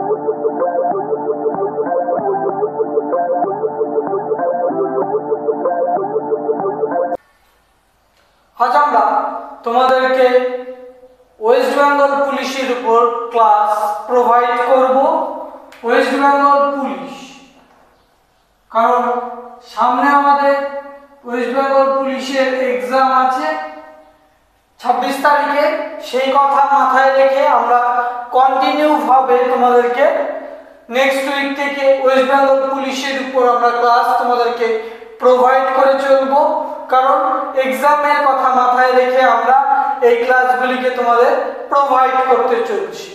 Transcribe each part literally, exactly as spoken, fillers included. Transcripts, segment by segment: आज আমরা তোমাদেরকে ওয়েস্ট বেঙ্গল পুলিশের উপর ক্লাস প্রোভাইড করব। ওয়েস্ট বেঙ্গল পুলিশ, কারণ সামনে আমাদের ওয়েস্ট বেঙ্গল পুলিশের এক্সাম আছে ছাব্বিশ তারিখে। সেই কথা মাথায় রেখে আমরা কন্টিনিউ ভাবে তোমাদেরকে নেক্সট উইক থেকে ওয়েস্ট বেঙ্গল পুলিশের উপর আমরা ক্লাস তোমাদেরকে প্রোভাইড করে চলব, কারণ এক্সামের কথা মাথায় রেখে আমরা এই ক্লাসগুলিকে তোমাদের প্রোভাইড করতে চলছি।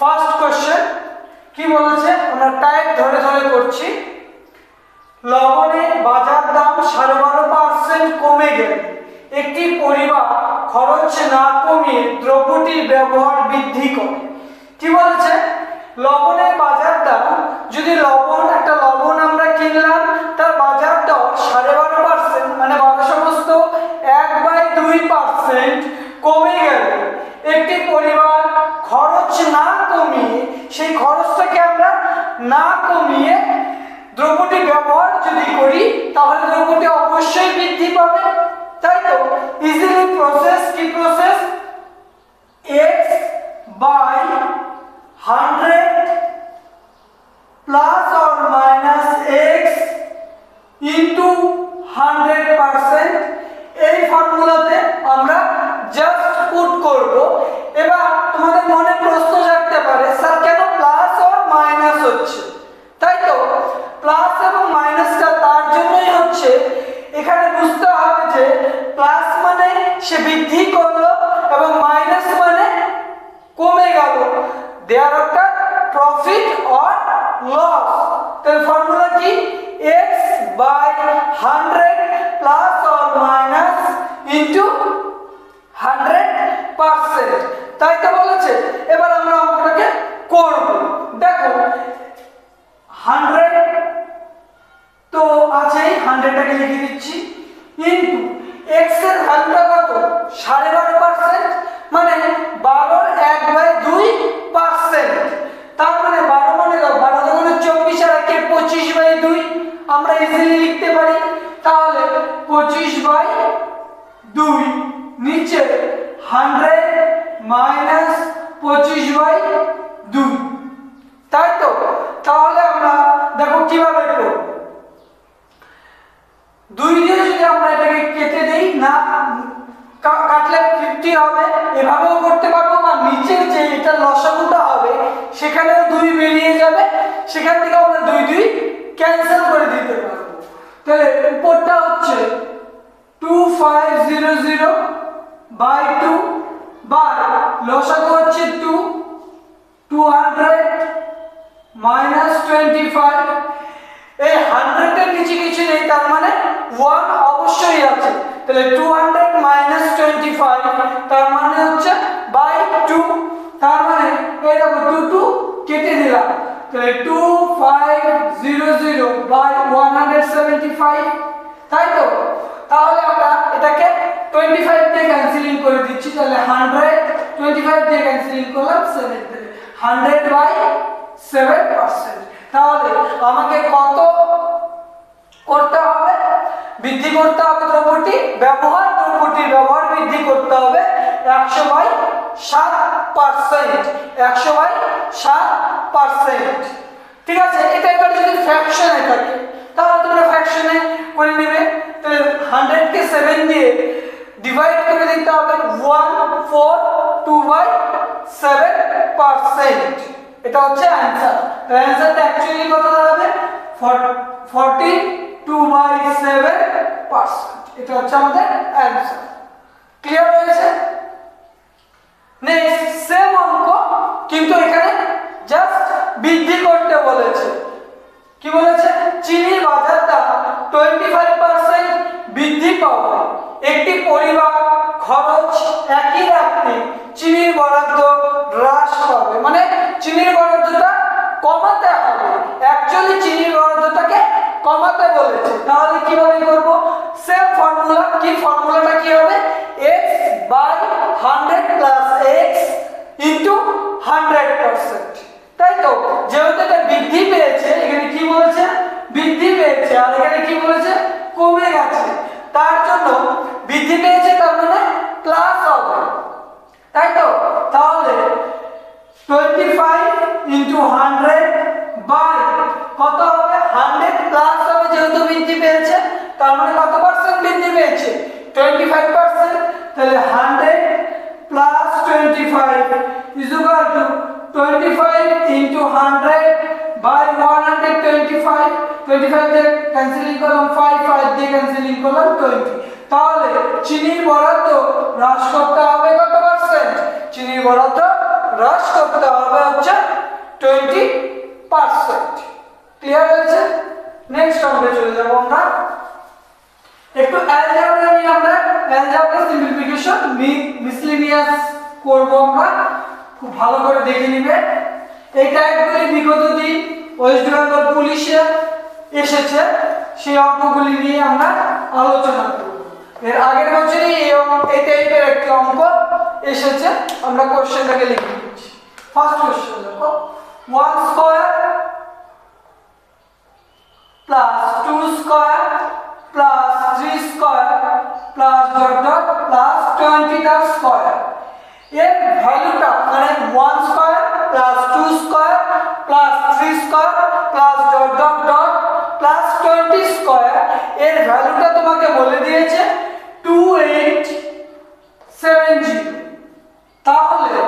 ফার্স্ট কোশ্চেন কি বলেছে, আমরা টাইপ ধরে ধরে করছি। লবণের বাজার দাম সাড়ে বারো পার্সেন্ট কমে গেল, একটি পরিবার খরচ না কমিয়ে দ্রব্যটির ব্যবহার বৃদ্ধি করে। কি বলেছে, লবণের বাজার দাম, যদি লবণ একটা লবণ আমরা কিনলাম তার বাজার দর সাড়ে বারো পার্সেন্ট মানে সমস্ত এক বাই দুই পার্সেন্ট কমে গেল, একটি পরিবার খরচ না কমিয়ে সেই খরচটাকে আমরা না কমিয়ে দ্রব্যটি ব্যবহার যদি করি তাহলে দ্রব্যটি অবশ্যই বৃদ্ধি পাবে। তাই তো ইজিলি প্রসেস, কি process, x by hundred plus or minus x into hundred percent, এই ফর্মুলাতে আমরা জাস্ট পুট করব। এবার তোমাদের মনে প্রশ্ন জাগতে পারে, স্যার কেন প্লাস অর মাইনাস হচ্ছে? তাই তো প্লাস এবং মাইনাসটা তার জন্যই হচ্ছে, এখানে বুঝতে হবে যে প্লাস মানে সে বৃদ্ধি করলো এবং মাইনাস মানে কমে গেল। দেয়ার একটা প্রফিট অর লস, তাহলে ফর্মুলা কি, x by hundred plus or minus into hundred percent. তাই তো বলেছে, এবার আমরা অঙ্কটাকে করব। দেখো হান্ড্রেড তো আছে, হান্ড্রেডটাকে লিখে দিচ্ছি ইন্টু এক্স এর ভ্যালুটা কত, সাড়ে বারো পার্সেন্ট মানে বারোর এক বাই দুই পার্সেন্ট। তার মানে বারো মানে বারো মানে চব্বিশ আর একে পঁচিশ বাই দুই আমরা ইজিলি লিখতে পারি। তাহলে পঁচিশ বাই দুই, নিচে হান্ড্রেড মাইনাস পঁচিশ বাই দুই। তাই তো তাহলে আমরা দেখো কিভাবে করবো, দুই দিয়ে যদি আমরা এটাকে কেটে দেই, না কাটলে পঞ্চাশ হবে, এভাবেও করতে পারবো। না নিচের যে এটা লসাগুটা হবে সেখানেও দুই বেরিয়ে যাবে, সেখান থেকে আমরা দুই দুই ক্যান্সেল করে দিতে পারবো। তাহলে উপরটা হচ্ছে two five zero zero by two by লসাগু হচ্ছে two, two hundred minus twenty five. এই হান্ড্রেডের নিচে কিছু নেই, তার মানে ওয়ান অবশ্যই আছে। তাহলে two hundred minus twenty five তার মানে হচ্ছে বাই টু, তার মানে এই দেখো টু টু কেটে দিলাম। তাহলে two five zero zero by one hundred seventy five. তাই তো তাহলে আমরা এটাকে টোয়েন্টি ফাইভ দিয়ে ক্যান্সেলিং করে দিচ্ছি। তাহলে হান্ড্রেড টোয়েন্টি ফাইভ দিয়ে ক্যান্সেলিং করলাম, seven hundred by seven percent. তাহলে আমাকে কত করতে হবে, বৃদ্ধি করতে হবে দ্রব্যটি ব্যবহার, দ্রব্যটির ব্যবহার বৃদ্ধি করতে হবে একশো বাই সাত পার্সেন্ট, একশো বাই সাত পার্সেন্ট। ঠিক আছে, এটা এবার যদি ফ্র্যাকশনে থাকে তাহলে তোমরা ফ্র্যাকশনে করে নেবে। তাহলে হান্ড্রেডকে সেভেন দিয়ে ডিভাইড করে দিতে হবে one four two by seven percent, এটা হচ্ছে অ্যান্সার। তো অ্যান্সারটা অ্যাকচুয়ালি কত দাঁড়াবে, forty two by seven percent, এটা হচ্ছে আমাদের অ্যান্সার। ক্লিয়ার হয়েছে? নেক্সট সেম অঙ্ক, কিন্তু এখানে জাস্ট বৃদ্ধি করতে বলেছে। কি বলেছে, চিনির বাজারটা টোয়েন্টি ফাইভ পার্সেন্ট বৃদ্ধি পাবে, একটি পরিবার খরচ একই রাখতে চিনির বরাদ্দ হ্রাস পাবে। মানে চিনির বরাদ্দটা কমাতে হবে, অ্যাকচুয়ালি চিনির বরাদ্দটাকে কমাতে বলেছে। তাহলে কিভাবে করব, সেম ফর্মুলা, কি ফর্মুলাটা কি হবে, x by hundred plus x into hundred percent. তাই তো इंटू हंड्रेड बाय কত হবে हंड्रेड প্লাস হবে যেহেতু বৃদ্ধি পেয়েছে তার মানে কত পার্সেন্ট বৃদ্ধি পেয়েছে পঁচিশ পার্সেন্ট তাহলে हंड्रेड প্লাস পঁচিশ ইজ इक्वल टू पঁচিশ into hundred by one hundred twenty five पঁচিশ से कैंसिल करो पाँच पाँच से कैंसिल करो बीस তাহলে চিনির বরাদ্দ হ্রাস করতে হবে কত পার্সেন্ট চিনির বরাদ্দ হ্রাস করতে হবে হচ্ছে बीस পার্সেন্ট ক্লিয়ার হয়েছে নেক্সট আমরা চলে যাব আমরা একটু অ্যালজেব্রা নিয়ে আমরা অ্যালজেব্রা সিম্পলিফিকেশন মিসলিনিয়াস করব আমরা খুব ভালো করে দেখে নিবে এই টাইপগুলি বিগত দিন ওয়েস্ট বেঙ্গল পুলিশে এসেছে সেই অঙ্কগুলি নিয়ে আমরা আলোচনা করব এর আগের বছরই এই অঙ্ক এই টাইপের একটা অঙ্ক এসেছে আমরা কোশ্চেনটাকে লিখে দিচ্ছি ফার্স্ট কোশ্চেন দেখো one square plus two square plus three square plus dot dot plus twenty টা স্কয়ার এর ভ্যালুটা মানে one square plus two square plus three square plus dot dot dot plus twenty square এর ভ্যালুটা তোমাকে বলে দিয়েছে টু এইট সেভেন জিরো তাহলে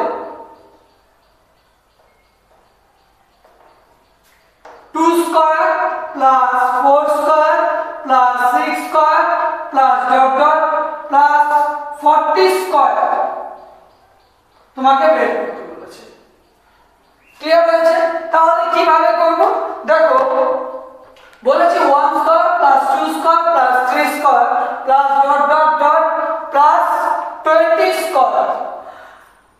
two square plus four square plus six square plus dot dot plus forty square তোমাকে বের করতে বলেছে ক্লিয়ার হয়েছে তাহলে কিভাবে করব দেখো বলেছে one square plus two square plus three square plus dot dot dot plus twenty square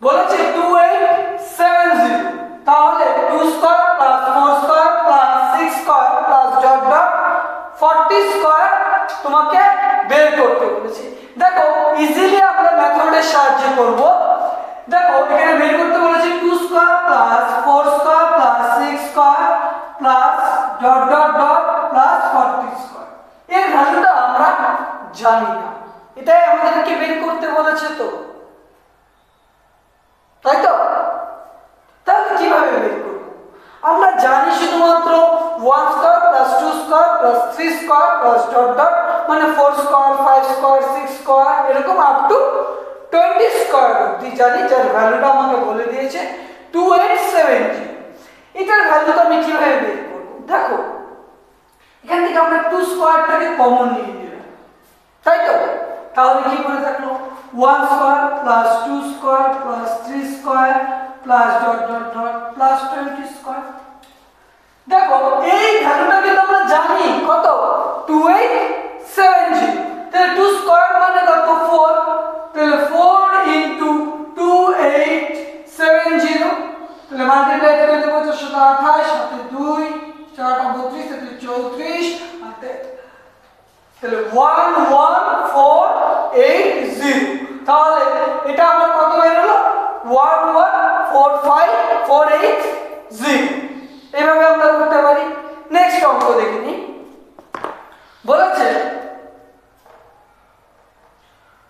বলেছে টু এইট সেভেন জিরো তাহলে two square plus four square plus six square plus dot dot forty square তোমাকে বের করতে বলেছে দেখো easily আমরা মেথডের সাহায্যে করব देखो এখানে বের করতে বলেছে two square plus four square plus six square plus dot dot dot plus forty square এর ভ্যালুটা আমরা জানি না এটাই আমাদেরকে বের করতে বলেছে তো তাই তো তাহলে কিভাবে বের করব আমরা জানি শুধুমাত্র one square plus two square plus three square plus dot dot মানে four square five square six square এরকম আপ টু ट्वेंटी স্কয়ার দি জানি যার ভ্যালুটা আমাকে বলে দিয়েছে টু এইট সেভেন জিরো এটার ভ্যালুটা আমি কিভাবে বের করব দেখো এখান থেকে আমরা टू স্কয়ারটাকে কমন নিয়ে নিলাম তাই তো তাহলে কি পড়ে থাকলো one square plus two square plus three square plus dot dot dot plus twenty square দেখো এই ভ্যালুটাকে আমরা জানি কত টু এইট সেভেন জিরো তাহলে टू স্কয়ার মানে কত फोर তাহলে four into two eight seven zero তাহলে মাল্টিপ্লাই করে দেব চারশো আঠাশ সাথে দুই চারশো বত্রিশ সাথে চৌত্রিশ হাতে তাহলে one one four eight zero তাহলে এটা আমার কত বের হলো one one four five four eight zero এইভাবে আমরা করতে পারি নেক্সট অঙ্ক দেখিনি বলেছে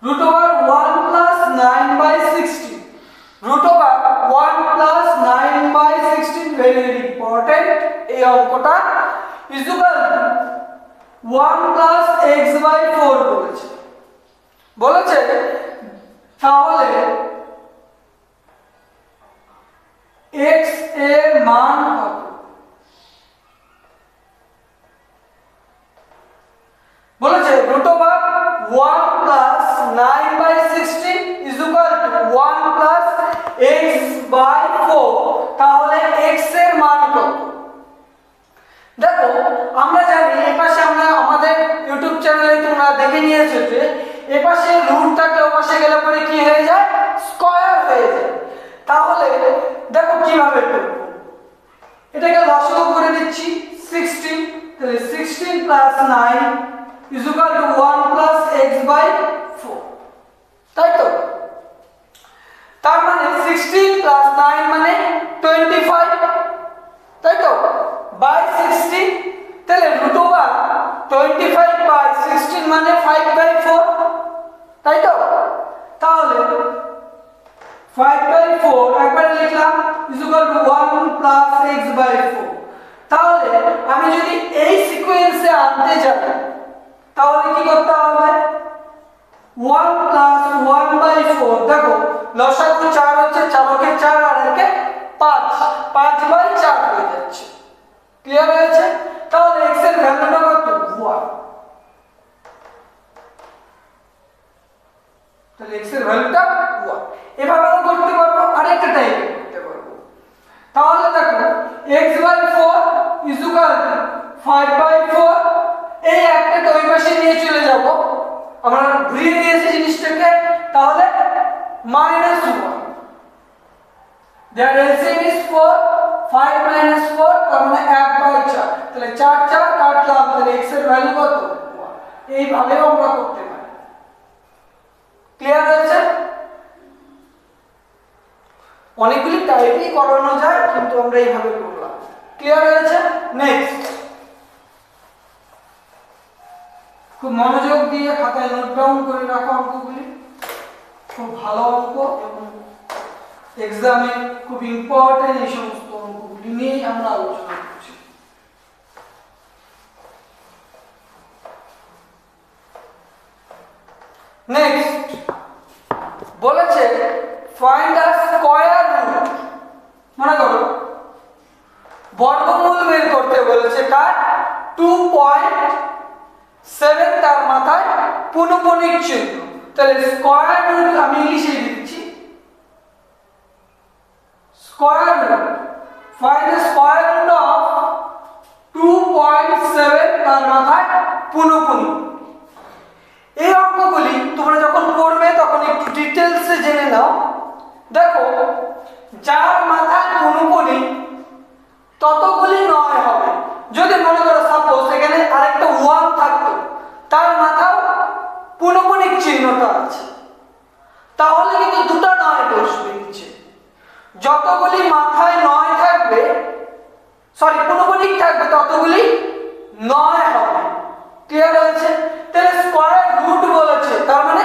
root over one plus nine by sixteen root over one plus nine by sixteen very very important a अंकটা is equal to one plus x by four বলেছে বলেছে তাহলে x এর মান কত বলেছে root over one plus nine by sixteen is equal to one plus x by four তাহলে x এর মান কত দেখো আমরা জানি এই পাশে আমরা আমাদের ইউটিউব চ্যানেলে তোমরা দেখে নিয়েছো যে এই পাশে রুটটাকে ওপাশে গেলে পরে কি হয়ে যায় স্কয়ার হয়ে যায় তাহলে দেখো কিভাবে করব এটাকে লসাগু করে দিচ্ছি सिक्सटीन তাহলে sixteen plus nine is equal to one plus x by four তাই তো তার মানে सिक्सटीन plus नाइन মানে ट्वेंटी फाइव তাই তো by सिक्सटीन তাহলে √ over twenty five by sixteen মানে फाइव by फोर তাই তো তাহলে फाइव बाई फोर एक बार लिखलाम is equal to one plus x by four. ताहले आमी जोधी ए सीक्वेंसे आते जाते ताहले की करता होगा one plus one by four. देखो लसागु चार होच्छे चार के चार आर के पाँच पाँच बाई चार हो जाच्छे। क्लियर होयेछे? ताहले x এর ভ্যালুটা কত वन। তাহলে x এর ভ্যালুটা वन। এভাবে করতে পারবো আরেকটা টাইপ করতে পারবো। তাহলে দেখো x/four = five by four এই একটা দুই পাশে নিয়ে চলে যাব আমরা ঘুরিয়ে নিয়েছি জিনিসটাকে। তাহলে minus one there LCM is four five minus four তাহলে one by four তাহলে four four কাটলাম তাহলে x এর ভ্যালু কত এইভাবে আমরা করতে পারি। ক্লিয়ার হয়েছে? অনেকগুলি টাইপই করানো যায় কিন্তু আমরা এইভাবে করলাম। ক্লিয়ার হয়েছে? নেক্সট খুব মনোযোগ দিয়ে খাতায় নোট ডাউন করে রাখো অঙ্কগুলি। খুব ভালো অঙ্ক এবং এক্সামে খুব ইম্পর্টেন্ট এই সমস্ত অঙ্কগুলি নিয়ে আমরা আলোচনা করছি। নেক্সট বলেছে फाइंड द स्क्वायर रूट। মনে করো বর্গমূল বের করতে বলেছে কার two point seven তার মাথায় পূর্ণপণিক চিহ্ন। তাহলে স্কয়ার রুট আমি ইংলিশে লিখছি square root find the square root of two point seven তার মাথায় পূর্ণপণিক। এই অঙ্কগুলি তোমরা যখন করবে তখন একটু ডিটেইলসে জেনে নাও। देखो যার মাথায় পূর্ণপণিক ততগুলি নয় হবে। যদি মনে করো সাপোজ এখানে আরেকটা one থাকতো তার মাথায় পূর্ণপণিক চিহ্নটা আছে তাহলে কিন্তু দুটো নয় বসবে নিচে। যতগুলি মাথায় নয় থাকবে সরি পূর্ণপণিক থাকবে ততগুলি নয় হবে। ক্লিয়ার হয়েছে? তাহলে স্কয়ার রুট বলেছে তার মানে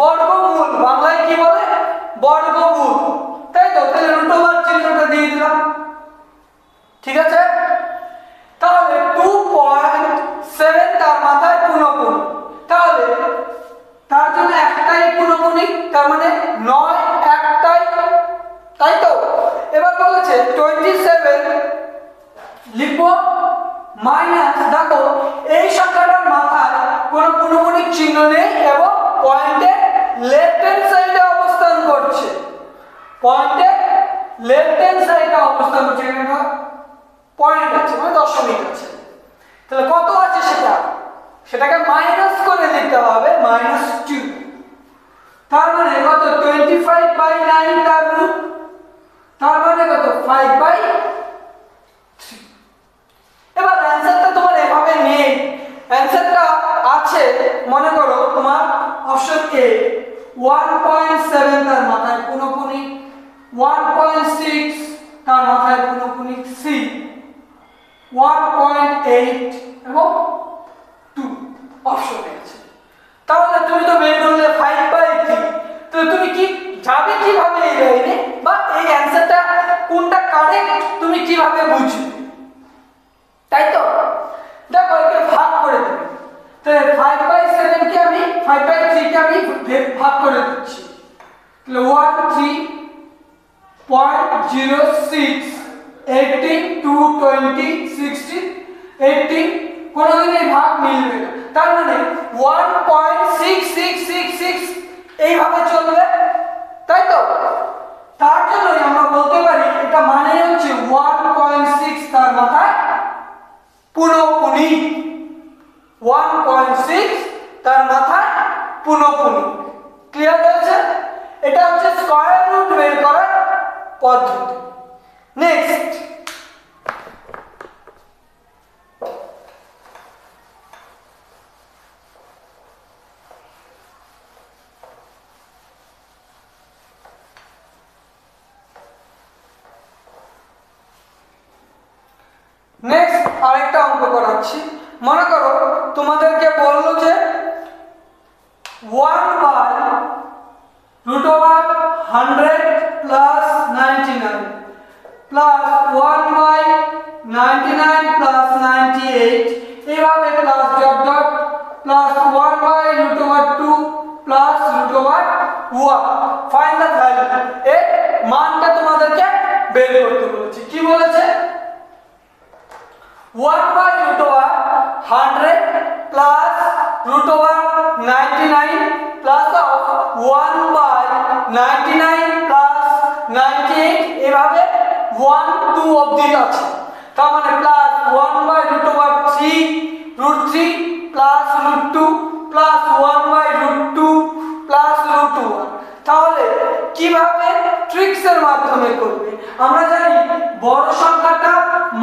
বর্গমূল। বাংলায় কি বলে? বর্গমূল। তাই তো তাহলে রুট ওভার চিহ্নটা দিয়ে দিলাম। ঠিক আছে? তাহলে two point seven তার মাথায় পূর্ণপণিক তাহলে তার জন্য একটাই পূর্ণপণিক তার মানে নয় একটাই। তাই তো এবার বলেছে twenty-seven লিখো মাইনাস। দেখো এই সংখ্যাটার মাথায় কোনো পূর্ণপণিক চিহ্ন নেই এবং পয়েন্টের লেফট হ্যান্ড সাইডে অবস্থান করছে। পয়েন্টের লেফট হ্যান্ড সাইডে অবস্থান করছে কেন? পয়েন্ট আছে মানে দশমিক আছে। তাহলে কত আছে সেটা সেটাকে মাইনাস করে দিতে হবে minus two। তার মানে কত twenty-five by nine তার রুট। তার মানে কত five by three। এবার आंसरটা তোমার এভাবে নেই। आंसरটা আছে মনে করো তোমার option A one point seven তার মাথায় পূর্ণপণিক, one point six তার মাথায় পূর্ণপণিক c, one point eight এবং two অপশন আছে। তাহলে তুমি তো বের করলে five by three। তো তুমি কি যাবে কিভাবে এই লাইনে বা এই आंसरটা কোনটা কারেক্ট তুমি কিভাবে বুঝবে? তাই তো দেখো একে ভাগ করে দেবে। তাহলে five by seven কে আমি five by three কে আমি ভাগ করে দিচ্ছি। তাহলে one three point zero six eighteen two twenty sixteen eighteen কোনদিনই ভাগ মিলবে না। তার মানে one point six six six six এই ভাবে চলবে। তাই তো তার জন্য আমরা বলতে পারি এটা মানে হচ্ছে one point six তার মাথায় পূর্ণপণিক। one point six তার মাথায় পূর্ণপণিক। ক্লিয়ার হয়েছে? এটা হচ্ছে স্কয়ার রুট বের করার পদ্ধতি। নেক্সট नेक्स्ट আরেকটা অঙ্ক করাচ্ছি। মনে করো তোমাদেরকে বললো যে one by root over hundred ninety nine plus ninety eight एवावे plus dot dot plus one by root over two plus root over one find the value ए मानটা তোমাদেরকে বের করতে বলেছে কি বলেছে one by root over hundred plus root over ninety nine plus of one by ninety nine plus ninety eight এভাবে one two অবধি আছে তার মানে plus one by root over three root three plus root two plus one by root two plus root one তাহলে কিভাবে tricks এর মাধ্যমে করবে আমরা জানি বড় সংখ্যাটা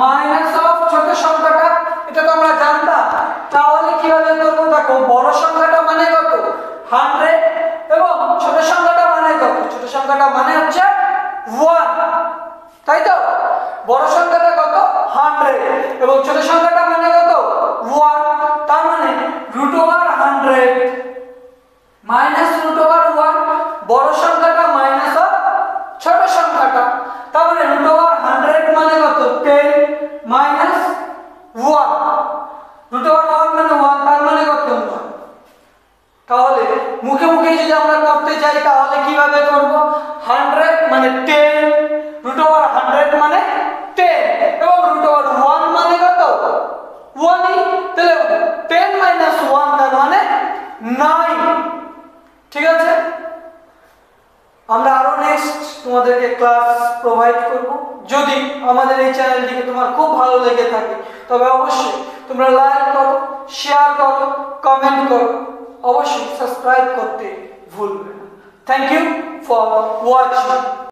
মাইনাস অফ ছোট সংখ্যাটা এটা তো আমরা জানতাম তাহলে কিভাবে করব দেখো বড় সংখ্যাটা মানে কত हंड्रेड এবং ছোট সংখ্যাটা মানে কত ছোট সংখ্যাটা মানে হচ্ছে वन তাই তো বড় সংখ্যাটা কত हंड्रेड এবং ছোট সংখ্যাটা মানে কত वन তার মানে √हंड्रेड माइनस √वन বড় সংখ্যাটা মাইনাস অফ ছোট সংখ্যাটা তার মানে √हंड्रेड মানে কত टेन মাইনাস वन √वन মানে वन তার মানে কত তাহলে মুখে মুখে যদি আমরা করতে যাই তাহলে কিভাবে করব हंड्रेड মানে टेन √हंड्रेड মানে टेन এবং √वन মানে কত वन ই তাহলে टेन minus वन তার মানে नाइन ঠিক আছে আমরা আরো নেক্সট তোমাদেরকে ক্লাস প্রোভাইড করব যদি আমাদের এই চ্যানেলটিকে তোমার খুব ভালো লেগে থাকে তবে অবশ্যই তোমরা লাইক করো শেয়ার করো কমেন্ট করো अवश्य सब्सक्राइब करते भूलना। Thank you for watching.